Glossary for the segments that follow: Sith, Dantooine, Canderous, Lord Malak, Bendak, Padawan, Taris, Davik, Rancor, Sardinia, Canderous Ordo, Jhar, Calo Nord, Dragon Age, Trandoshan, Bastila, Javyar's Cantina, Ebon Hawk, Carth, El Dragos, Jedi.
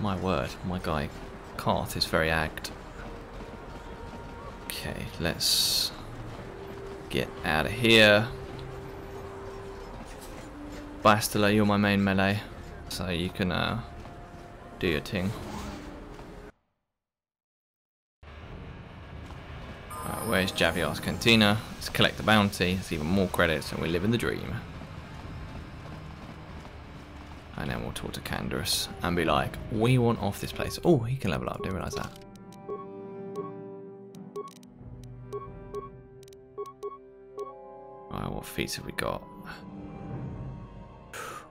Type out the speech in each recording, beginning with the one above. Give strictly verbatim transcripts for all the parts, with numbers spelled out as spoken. My word, my guy Carth is very agged. Okay, let's get out of here. Bastila, you're my main melee, so you can uh, do your thing. Right, where's Javyar's Cantina? Let's collect the bounty. It's even more credits, and we live in the dream. And then we'll talk to Canderous and be like, we want off this place. Oh, he can level up. Didn't realise that. Right, what feats have we got?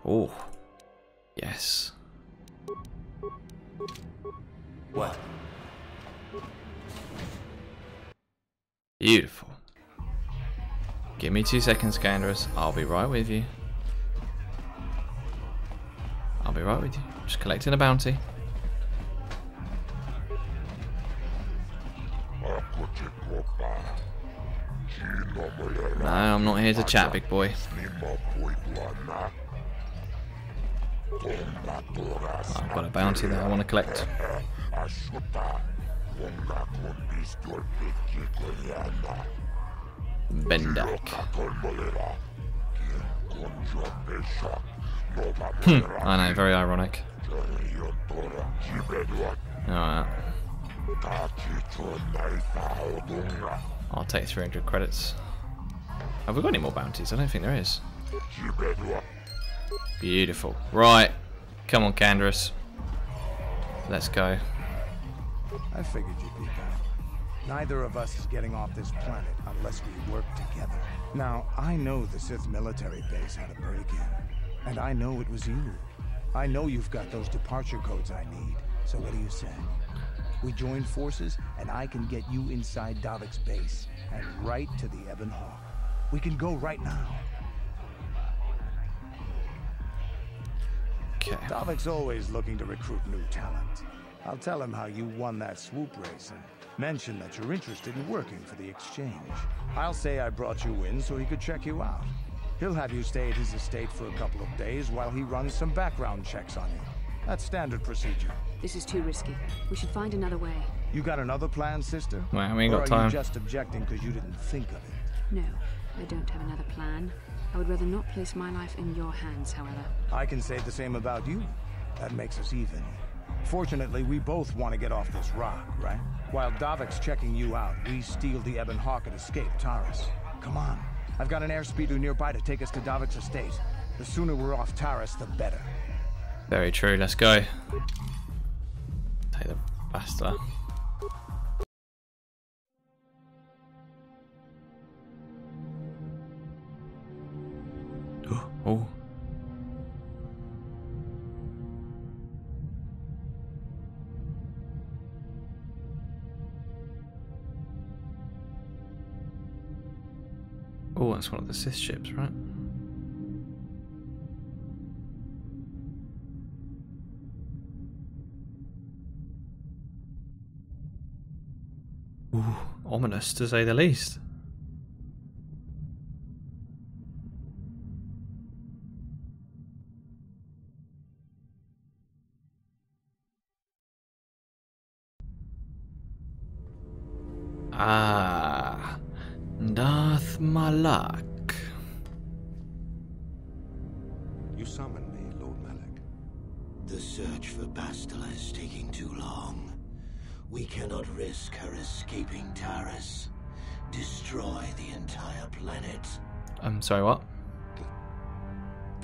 Oh, yes. What? Beautiful. Give me two seconds, Canderous. I'll be right with you. I'll be right with you. Just collecting a bounty. No, I'm not here to chat, big boy. I've got a bounty that I want to collect. Bendak. Hmm, I know, very ironic. Alright. I'll take three hundred credits. Have we got any more bounties? I don't think there is. Beautiful. Right. Come on, Canderous. Let's go. I figured you'd be back. Neither of us is getting off this planet unless we work together. Now, I know the Sith military base had a break-in. And I know it was you. I know you've got those departure codes I need. So what do you say? We join forces, and I can get you inside Davik's base and right to the Ebon Hawk. We can go right now. Okay. Davik's always looking to recruit new talent. I'll tell him how you won that swoop race and mention that you're interested in working for the exchange. I'll say I brought you in so he could check you out. He'll have you stay at his estate for a couple of days while he runs some background checks on you. That's standard procedure. This is too risky. We should find another way. You got another plan, sister? Well, we ain't got time. Or are you just objecting because you didn't think of it? No, I don't have another plan. I would rather not place my life in your hands, however. I can say the same about you. That makes us even. Fortunately, we both want to get off this rock, right? While Davik's checking you out, we steal the Ebon Hawk and escape Taris. Come on. I've got an airspeeder nearby to take us to Davik's estate. The sooner we're off Taris, the better. Very true. Let's go. Take the bastard. Oh. Oh, that's one of the Sith ships, right? Ooh, ominous to say the least. Ah, Lord Malak. You summoned me, Lord Malak. The search for Bastila is taking too long. We cannot risk her escaping Taris. Destroy the entire planet. I'm sorry, what? The,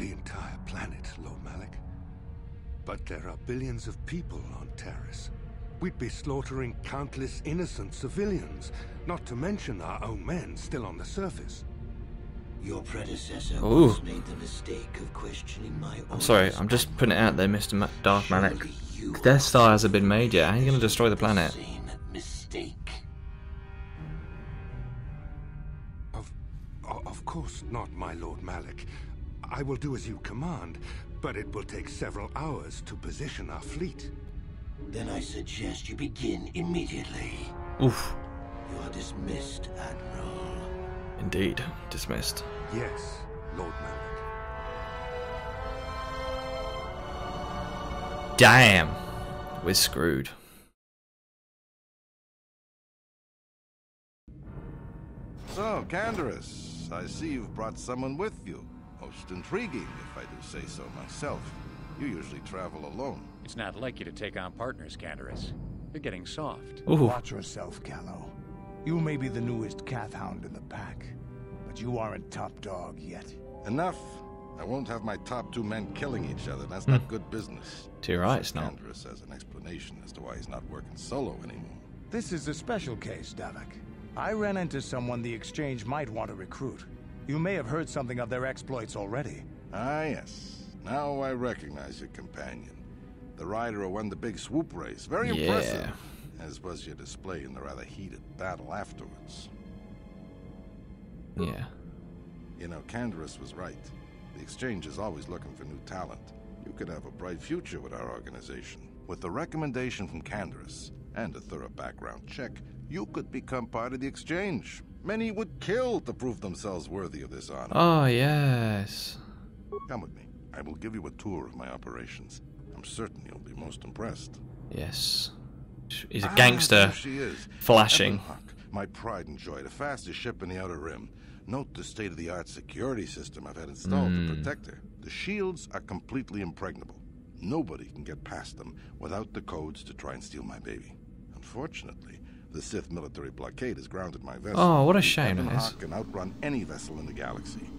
the entire planet, Lord Malak. But there are billions of people on Taris. We'd be slaughtering countless innocent civilians, not to mention our own men still on the surface. Your predecessor once made the mistake of questioning my orders. I'm sorry, I'm just putting it out there, Mister Ma Darth Malak. Their star hasn't been made yet. How are you going to destroy the planet? Same mistake. Of, of course not, my Lord Malak. I will do as you command, but it will take several hours to position our fleet. Then I suggest you begin immediately. Oof. You are dismissed, Admiral. Indeed, dismissed. Yes, Lord Malak. Damn. we're screwed. So, Canderous, I see you've brought someone with you. Most intriguing, if I do say so myself. You usually travel alone. It's not like you to take on partners, Canderous. They're getting soft. Ooh. Watch yourself, Calo. You may be the newest cat hound in the pack, but you aren't top dog yet. Enough. I won't have my top two men killing each other. That's hmm. not good business. To your right, it's not. Canderous has an explanation as to why he's not working solo anymore. This is a special case, Davik. I ran into someone the exchange might want to recruit. You may have heard something of their exploits already. Ah, yes. Now I recognize your companion. The rider who won the big swoop race. Very yeah. impressive. As was your display in the rather heated battle afterwards. Yeah. You know, Canderous was right. The exchange is always looking for new talent. You could have a bright future with our organization. With a recommendation from Canderous and a thorough background check, you could become part of the exchange. Many would kill to prove themselves worthy of this honor. Oh, yes. Come with me. I will give you a tour of my operations. I'm certain you'll be most impressed. Yes. He's a gangster. Ah, she is. Flashing. Ebon Hawk, my pride and joy, the fastest ship in the Outer Rim. Note the state-of-the-art security system I've had installed mm. to protect her. The shields are completely impregnable. Nobody can get past them without the codes to try and steal my baby. Unfortunately, the Sith military blockade has grounded my vessel. Oh, what a shame it is. Ebon Hawk can outrun any vessel in the galaxy.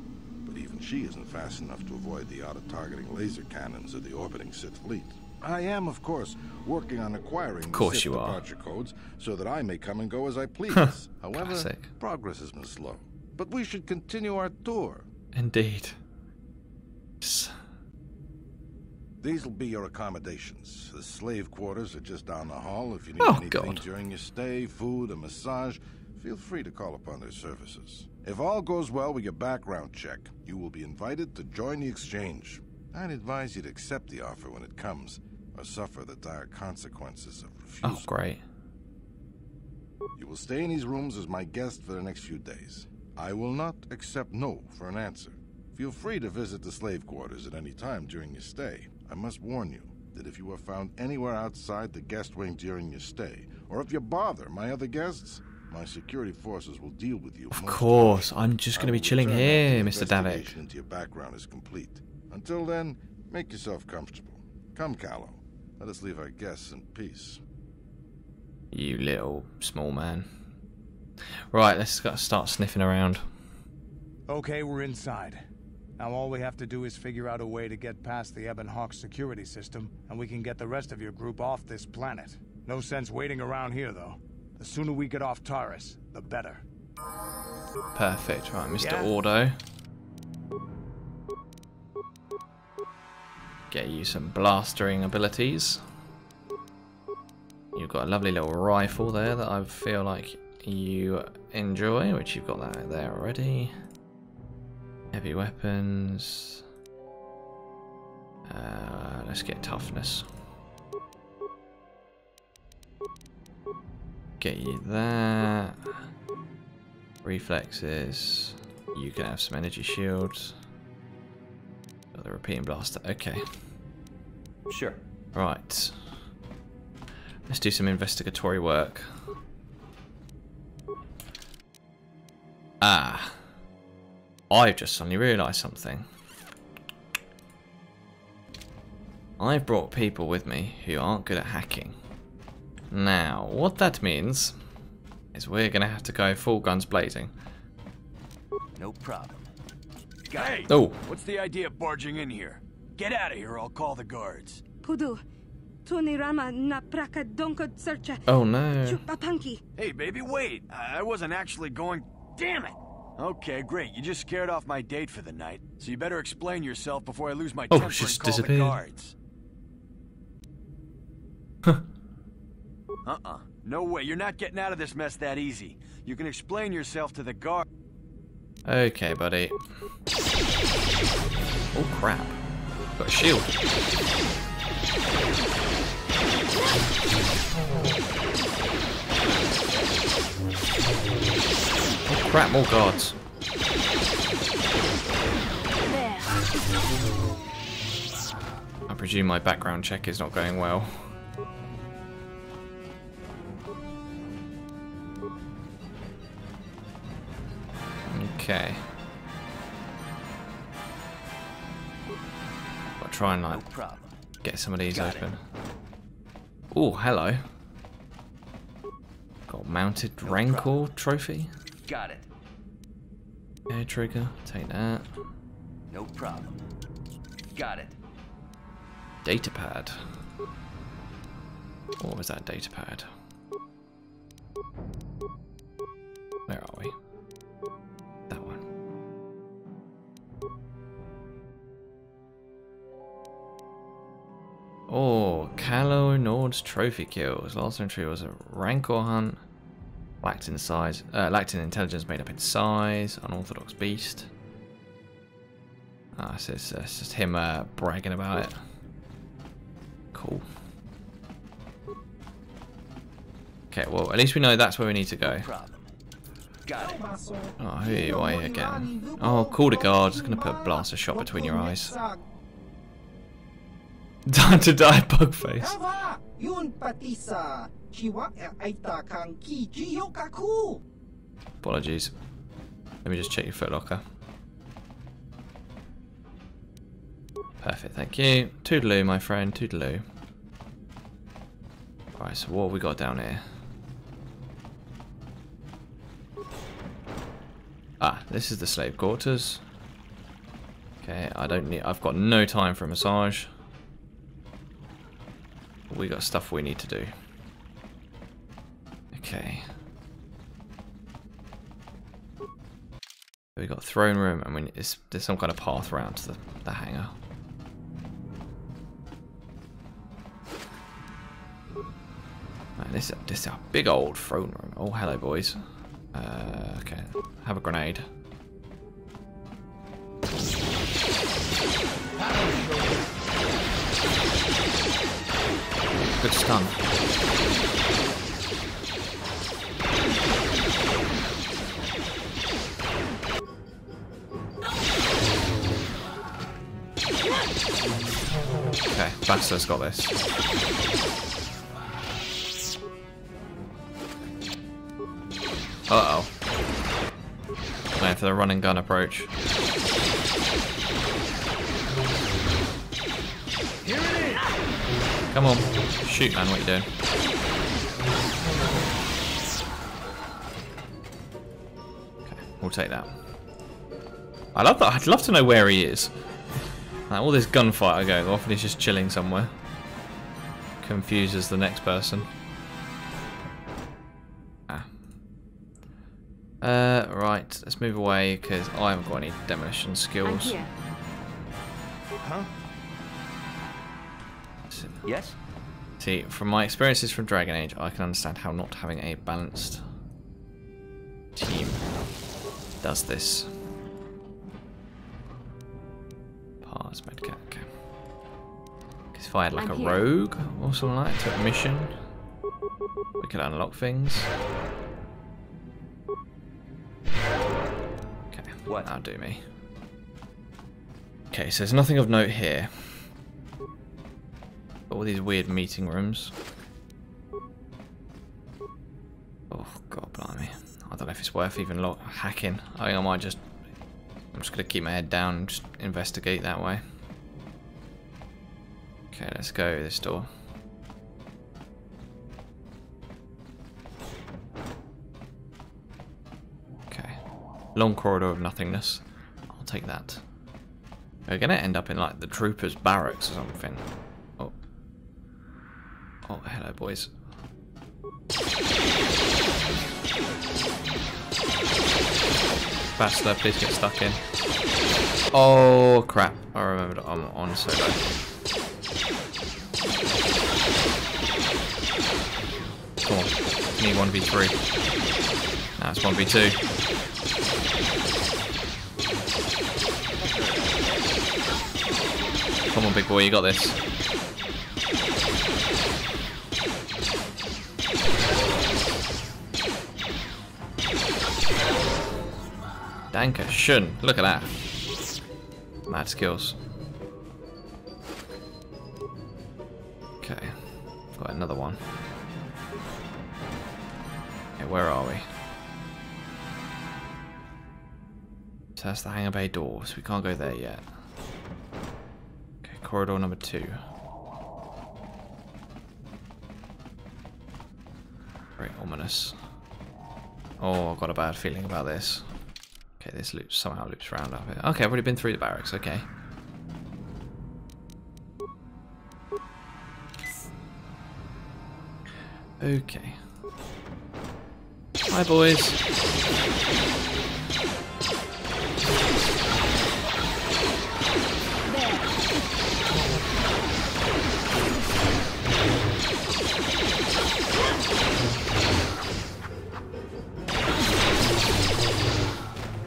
But even she isn't fast enough to avoid the auto-targeting laser cannons of the orbiting Sith fleet. I am, of course, working on acquiring the Sith departure codes so that I may come and go as I please. However, classic. Progress has been slow. But we should continue our tour. Indeed. These'll be your accommodations. The slave quarters are just down the hall. If you need oh, anything God. during your stay, food, a massage, feel free to call upon their services. If all goes well with your background check, you will be invited to join the exchange. I'd advise you to accept the offer when it comes, or suffer the dire consequences of refusal. Oh, great. You will stay in these rooms as my guest for the next few days. I will not accept no for an answer. Feel free to visit the slave quarters at any time during your stay. I must warn you that if you are found anywhere outside the guest wing during your stay, or if you bother my other guests, my security forces will deal with you. Of course, I'm just going to be chilling here, Mister Davik. Until your background is complete. Until then, make yourself comfortable. Come, Calo. Let us leave our guests in peace. You little small man. Right, let's gotta start sniffing around. Okay, we're inside. Now all we have to do is figure out a way to get past the Ebon Hawk security system, and we can get the rest of your group off this planet. No sense waiting around here, though. The sooner we get off Taris, the better. Perfect. Right, Mister Yeah. Ordo. Get you some blastering abilities. You've got a lovely little rifle there that I feel like you enjoy, which you've got that there already. Heavy weapons. Uh, let's get toughness. Get you that. Reflexes. You can have some energy shields. Got the repeating blaster. Okay. Sure. Right. Let's do some investigatory work. Ah, I've just suddenly realised something. I've brought people with me who aren't good at hacking. Now, what that means is we're going to have to go full guns blazing. No problem. Hey, oh. What's the idea of barging in here? Get out of here, I'll call the guards. Kudu. Oh no. Hey baby, wait. I wasn't actually going... Damn it! Okay, great. You just scared off my date for the night, so you better explain yourself before I lose my temper oh, and call the guards. Uh-uh. No way. You're not getting out of this mess that easy. You can explain yourself to the guard. Okay, buddy. Oh, crap. Got a shield. Oh crap, more guards. I presume my background check is not going well. Okay. I'll try and like get some of these Got open. Oh, hello. Got mounted no Rancor problem. trophy. Got it. Air trigger, take that. No problem. Got it. Datapad. Or was that datapad? Where are we? That one. Oh, Calo Nord's trophy kills. Last entry was a Rancor hunt. Lacked in size. Uh, lacked in intelligence, made up in size. Unorthodox beast. Ah, oh, so it's, uh, it's just him uh, bragging about it. Cool. Okay, well, at least we know that's where we need to go. Got it. Oh, who are you, are you again? Oh, call the guard. Just gonna put a blaster shot between your eyes. Time to die, Bugface. Apologies. Let me just check your footlocker. Perfect, thank you. Toodaloo, my friend, toodaloo. Right, so what have we got down here? Ah, this is the slave quarters. Okay, I don't need. I've got no time for a massage. We got stuff we need to do. Okay. We got throne room, and we, it's, there's some kind of path round to the, the hangar. Man, this is this is a big old throne room. Oh, hello, boys. Uh, okay, have a grenade. Good stun. Okay, Basta's got this. Uh oh. Going for the run and gun approach. Here it is. Come on. Shoot, man, what are you doing? Okay, we'll take that. I love that. I'd love to know where he is. Like, all this gunfire going off and he's just chilling somewhere. Confuses the next person. Uh, right, let's move away because I haven't got any demolition skills. Huh? So, yes? See, from my experiences from Dragon Age, I can understand how not having a balanced team does this. Parts, medcat, okay. Because if I had like I'm a here. rogue or something like that, to a mission, we could unlock things. What? That'll do me. Okay, so there's nothing of note here. All these weird meeting rooms. Oh god, blimey! I don't know if it's worth even lo hacking. I think I might just. I'm just gonna keep my head down and just investigate that way. Okay, let's go this door. Long corridor of nothingness. I'll take that. We're gonna end up in like the troopers' barracks or something. Oh. Oh, hello, boys. Bastila, please get stuck in. Oh crap! I remembered I'm on solo. Come on, need one v three. Now it's one v two. Come on, big boy, you got this. Danker, shun. Look at that. Mad skills. Okay, got another one. Okay, where are we? So that's the hangar bay door, so we can't go there yet. Okay, corridor number two. Very ominous. Oh, I've got a bad feeling about this. Okay, this loop somehow loops round up here. Okay, I've already been through the barracks, okay. Okay. Hi, boys.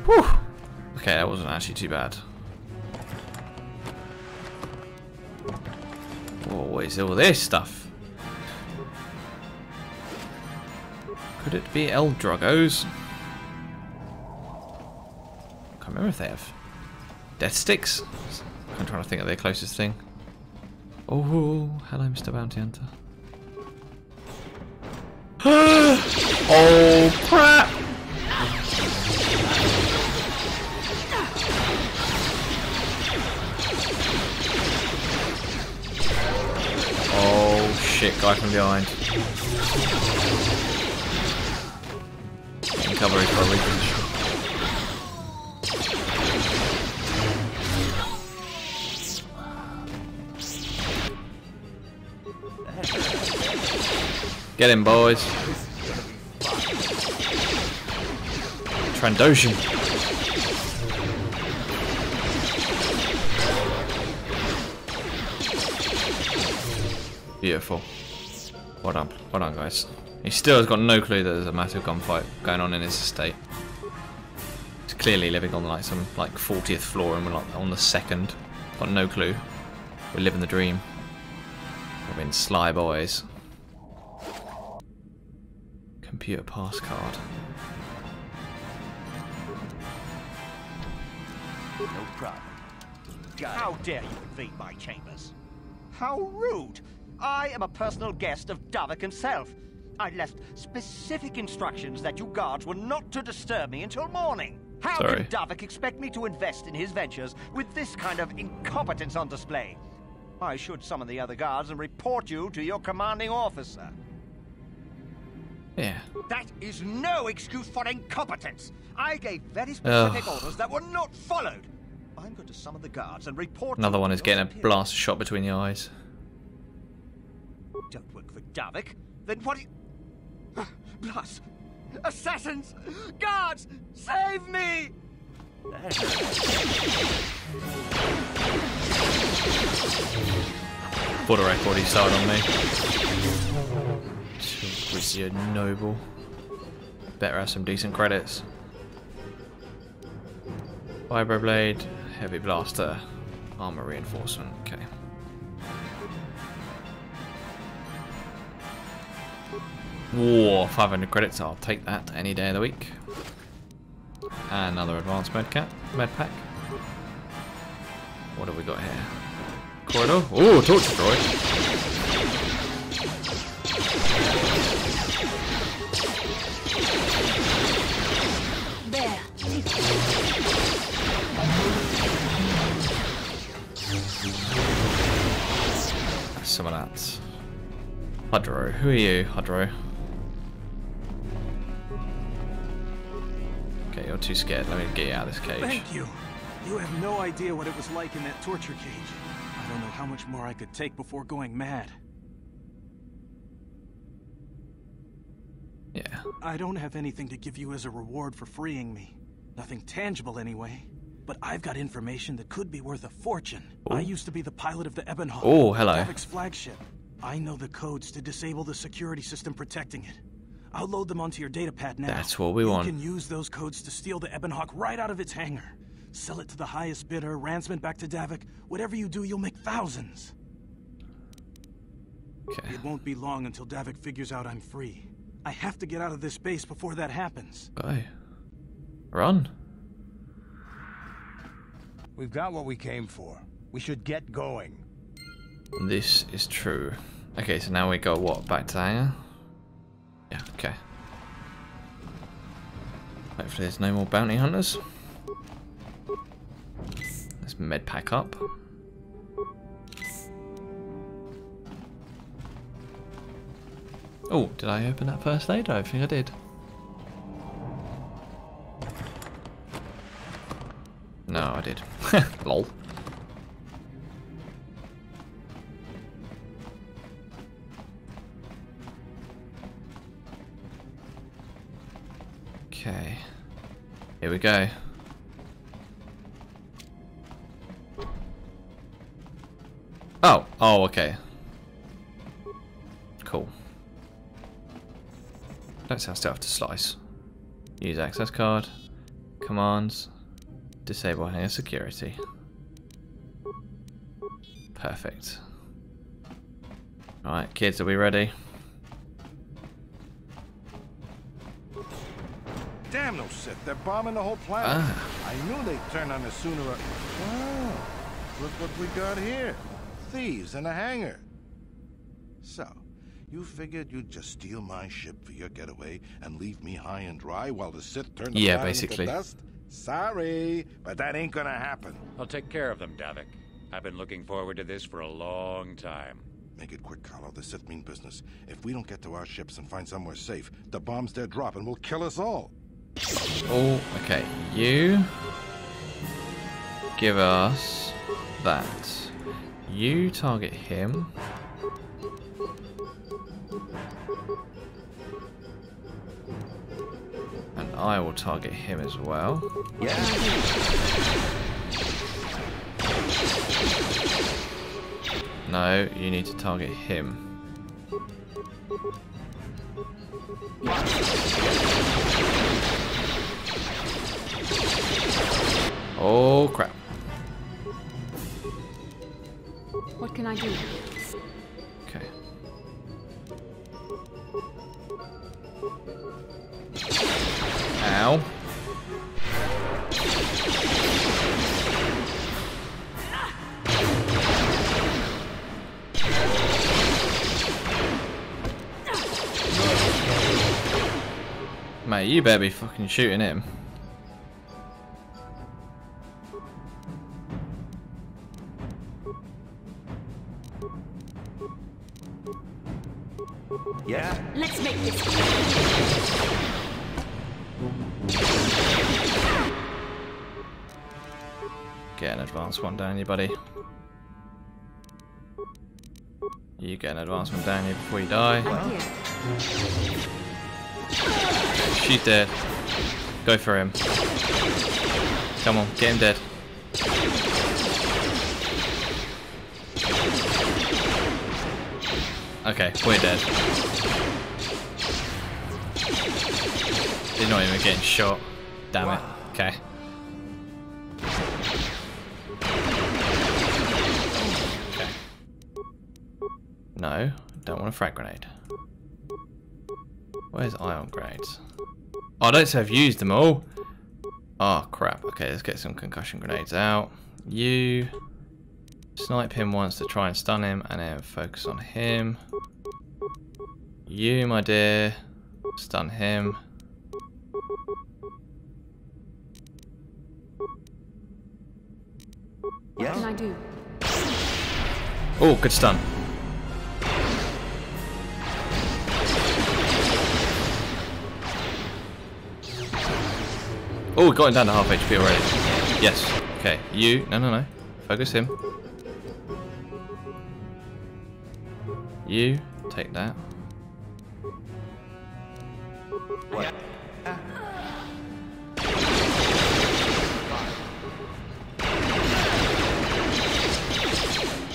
Whew. Okay, that wasn't actually too bad. Whoa, what is all this stuff? Could it be El Dragos? Can't remember if they have death sticks. I'm trying to think of their closest thing. Oh, hello, Mister Bounty Hunter. Oh crap! Oh shit! Guy from behind. Recovery for a weakness. Get him, boys. Trandoshan. Beautiful. Well done. Well done, guys. He still has got no clue that there's a massive gunfight going on in his estate. He's clearly living on like some like fortieth floor and we're like on the second. Got no clue. We're living the dream. We've been sly boys. Computer pass card. No problem. How dare you invade my chambers? How rude! I am a personal guest of Davik himself. I left specific instructions that you guards were not to disturb me until morning. How Sorry. Can Davik expect me to invest in his ventures with this kind of incompetence on display? I should summon the other guards and report you to your commanding officer. Yeah. That is no excuse for incompetence. I gave very specific Ugh. orders that were not followed. I'm going to summon the guards and report. Another one is getting a blast shot between the eyes. Don't work for Davik. Then what? Blast! Assassins! Guards! Save me! For the record, he started on me. Grizzly Noble. Better have some decent credits. Vibroblade, Heavy Blaster, Armor Reinforcement, okay. Whoa, five hundred credits, I'll take that any day of the week. And another advanced med, cap, med pack. What have we got here? Corridor? Ooh, torch droid. There. Some of that. Hydro, who are you, Hydro? You're too scared. Let me get you out of this cage. Thank you. You have no idea what it was like in that torture cage. I don't know how much more I could take before going mad. Yeah. I don't have anything to give you as a reward for freeing me. Nothing tangible anyway. But I've got information that could be worth a fortune. Ooh. I used to be the pilot of the Ebon Hawk. Oh, hello. Davik's flagship. I know the codes to disable the security system protecting it. I'll load them onto your datapad now. That's what we want. You can use those codes to steal the Ebon Hawk right out of its hangar. Sell it to the highest bidder, ransom it back to Davik. Whatever you do, you'll make thousands. Okay. It won't be long until Davik figures out I'm free. I have to get out of this base before that happens. Okay. Run. We've got what we came for. We should get going. This is true. Okay, so now we go what? Back to the hangar? Yeah, okay. Hopefully there's no more bounty hunters. med pack up. Oh, did I open that first aid? I don't think I did. No, I did. Lol. Okay. Here we go. Oh, oh, okay. Cool. Don't sound still have to slice. Use access card. Commands. Disable hangar security. Perfect. Alright, kids, are we ready? Damn no Sith, they're bombing the whole planet. Ah. I knew they'd turn on us sooner or... Oh, look what we got here. Thieves in a hangar. So, you figured you'd just steal my ship for your getaway and leave me high and dry while the Sith turned the yeah, basically. Into dust? Sorry, but that ain't gonna happen. I'll take care of them, Davik. I've been looking forward to this for a long time. Make it quick, Calo. The Sith mean business. If we don't get to our ships and find somewhere safe, the bombs they're dropping will kill us all. Oh, okay. You give us that. You target him. And I will target him as well. Yeah. No, you need to target him. Oh, crap. What can I do? Okay. Ow. Mate, you better be fucking shooting him. Yeah. Let's make this. Get an advanced one down you, buddy. You get an advanced one down you before you die. She's dead. Go for him. Come on, get him dead. Okay, we're dead. They're not even getting shot. Damn wow. It. Okay. Okay. No, don't want a frag grenade. Where's ion grenades? Oh, I don't say I've used them all. Oh, crap. Okay, let's get some concussion grenades out. You... Snipe him once to try and stun him, and then focus on him. You, my dear, stun him. Yes. What can I do? Oh, good stun. Oh, got him down to half H P already. Yes. Okay. You. No, no, no. Focus him. You take that. What?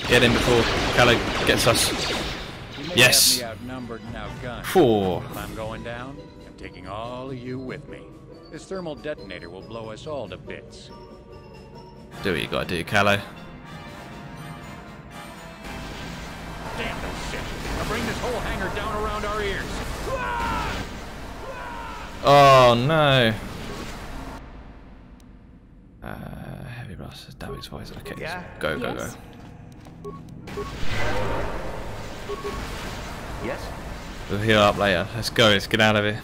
Get in before Calo gets us. Yes. Four. If I'm going down, I'm taking all of you with me. This thermal detonator will blow us all to bits. Do what you gotta do, Calo. Damn that shit. I'll bring this whole hangar down around our ears. Oh no. Uh, heavy blast is damage wise. Okay, yeah. Go, go, yes. Go. Yes. We'll heal up later. Let's go, let's get out of here.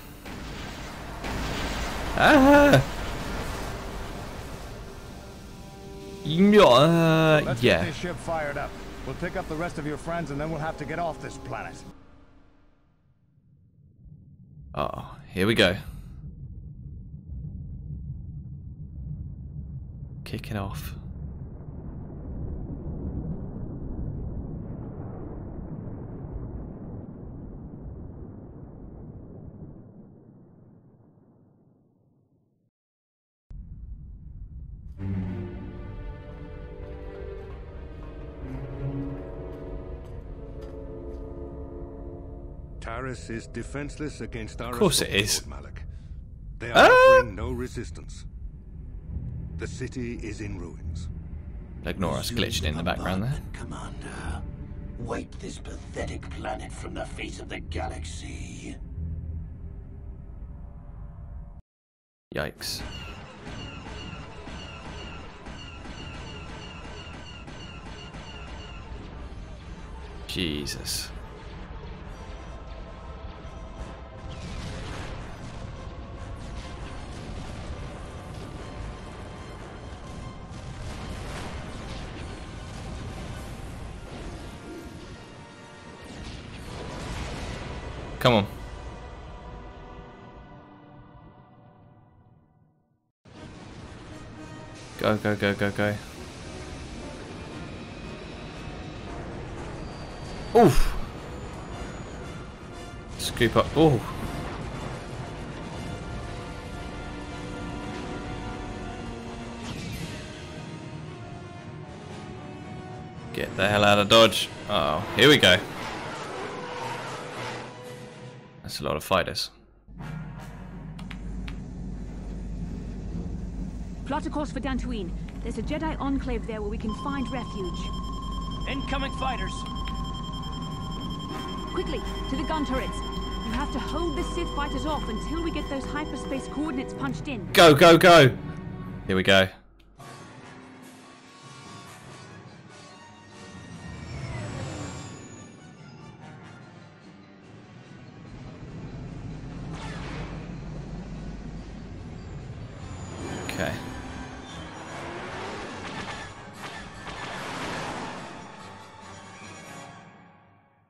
Ah! Yeah, uh, Let's yeah. Get this ship fired up. We'll pick up the rest of your friends, and then we'll have to get off this planet. Oh, here we go. Kicking off. Taris is defenseless against our. Of course, it is. Malak. They are offering no resistance. The city is in ruins. Ignore us glitching in the background there. Commander, wipe this pathetic planet from the face of the galaxy. Yikes. Jesus. Come on. Go, go, go, go, go. Oof. Scoop up. Oh. Get the hell out of Dodge. Oh, here we go. A lot of fighters. Plot a course for Dantooine. There's a Jedi enclave there where we can find refuge. Incoming fighters! Quickly, to the gun turrets. You have to hold the Sith fighters off until we get those hyperspace coordinates punched in. Go, go, go! Here we go.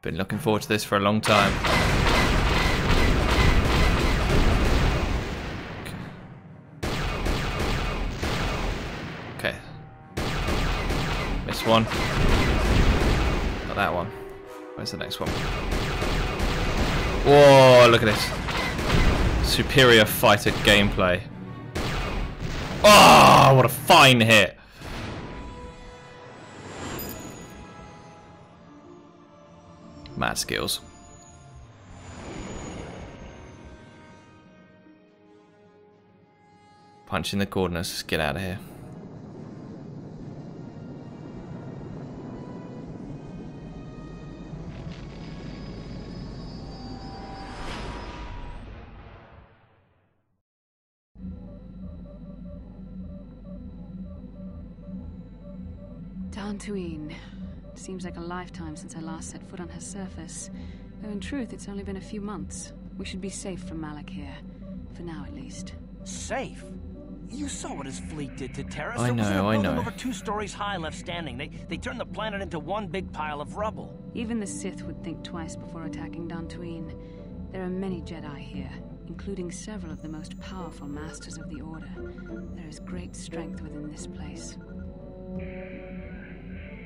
Been looking forward to this for a long time. Okay. Missed one. Not that one. Where's the next one? Whoa, look at this. Superior fighter gameplay. Oh, what a fine hit. Mad skills. Punch in the coordinates. Get out of here. Dantooine. Seems like a lifetime since I last set foot on her surface. Though in truth, it's only been a few months. We should be safe from Malak here. For now, at least. Safe? You saw what his fleet did to Taris. I know, I know. Over two stories high left standing. They, they turned the planet into one big pile of rubble. Even the Sith would think twice before attacking Dantooine. There are many Jedi here, including several of the most powerful masters of the Order. There is great strength within this place.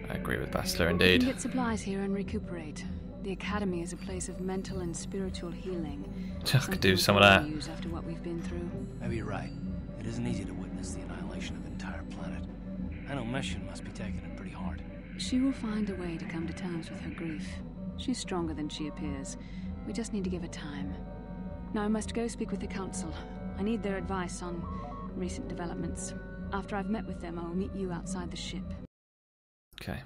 I agree with Bastila indeed. We can get supplies here and recuperate. The academy is a place of mental and spiritual healing. I could do some of that. Use after what we've been through. Maybe you're right. It isn't easy to witness the annihilation of an entire planet. I know Mission must be taking it pretty hard. She will find a way to come to terms with her grief. She's stronger than she appears. We just need to give her time. Now I must go speak with the council. I need their advice on recent developments. After I've met with them, I will meet you outside the ship. Okay.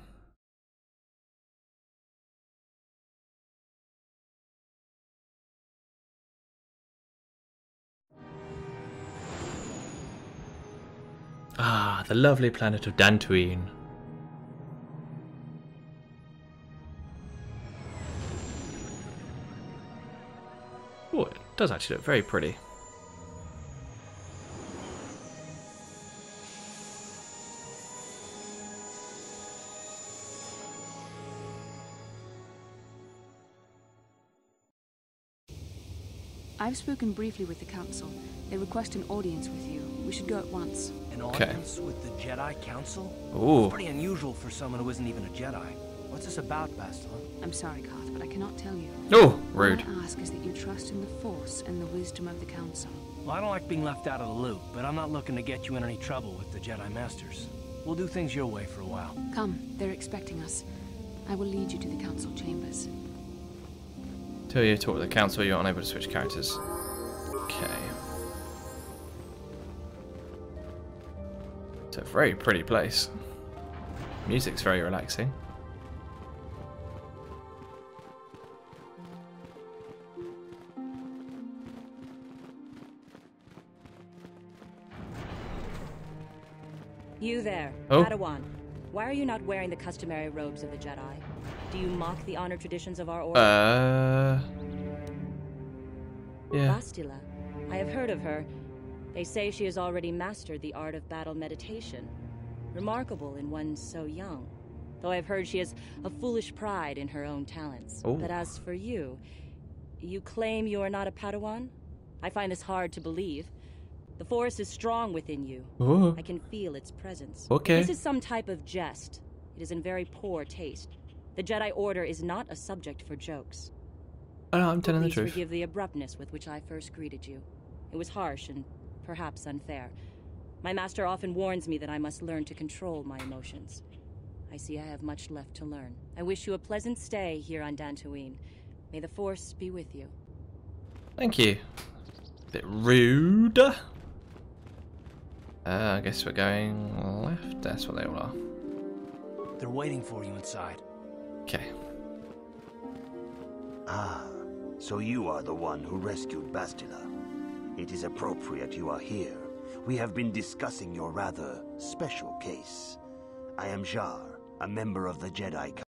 Ah, the lovely planet of Dantooine. Oh, it does actually look very pretty. I've spoken briefly with the council. They request an audience with you. We should go at once. An audience okay. with the Jedi Council? Ooh. It's pretty unusual for someone who isn't even a Jedi. What's this about, Bastila? I'm sorry, Carth, but I cannot tell you. Oh, rude. All I ask is that you trust in the Force and the wisdom of the council. Well, I don't like being left out of the loop, but I'm not looking to get you in any trouble with the Jedi Masters. We'll do things your way for a while. Come, they're expecting us. I will lead you to the council chambers. Till you talk to the council, you're unable to switch characters. Okay. It's a very pretty place. Music's very relaxing. You there, oh. Padawan. Why are you not wearing the customary robes of the Jedi? Do you mock the honor traditions of our order? Uh... Yeah. Bastila. I have heard of her. They say she has already mastered the art of battle meditation. Remarkable in one so young. Though I've heard she has a foolish pride in her own talents. Oh. But as for you, you claim you are not a Padawan? I find this hard to believe. The Force is strong within you. Ooh. I can feel its presence. Okay. This is some type of jest. It is in very poor taste. The Jedi Order is not a subject for jokes. Oh, no, I'm telling the truth. Please forgive the abruptness with which I first greeted you. It was harsh and perhaps unfair. My master often warns me that I must learn to control my emotions. I see I have much left to learn. I wish you a pleasant stay here on Dantooine. May the Force be with you. Thank you. Bit rude. Uh, I guess we're going left. That's what they all are. They're waiting for you inside. Okay. Ah, so you are the one who rescued Bastila. It is appropriate you are here. We have been discussing your rather special case. I am Jhar, a member of the Jedi Council.